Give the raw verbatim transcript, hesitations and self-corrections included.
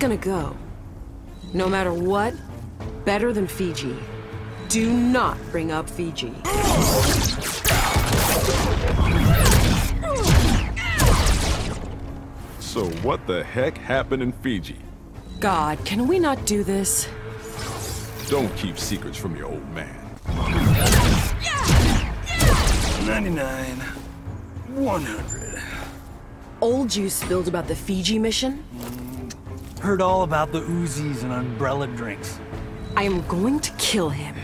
gonna go. No matter what, better than Fiji. Do not bring up Fiji. So what the heck happened in Fiji? God, can we not do this? Don't keep secrets from your old man. ninety-nine. one hundred. Old you spilled about the Fiji mission? Mm, heard all about the Uzis and umbrella drinks. I am going to kill him.